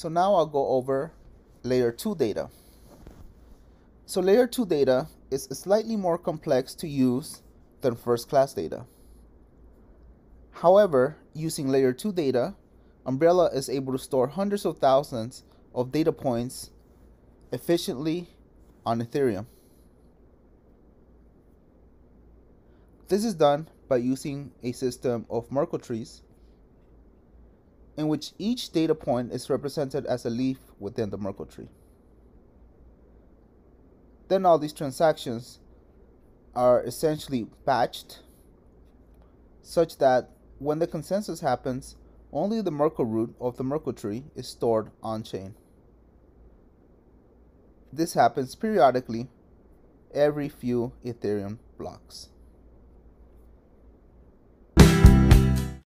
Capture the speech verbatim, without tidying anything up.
So now I'll go over layer two data. So layer two data is slightly more complex to use than first class data. However, using layer two data, Umbrella is able to store hundreds of thousands of data points efficiently on Ethereum. This is done by using a system of Merkle trees in which each data point is represented as a leaf within the Merkle tree. Then all these transactions are essentially batched such that when the consensus happens, only the Merkle root of the Merkle tree is stored on-chain. This happens periodically every few Ethereum blocks.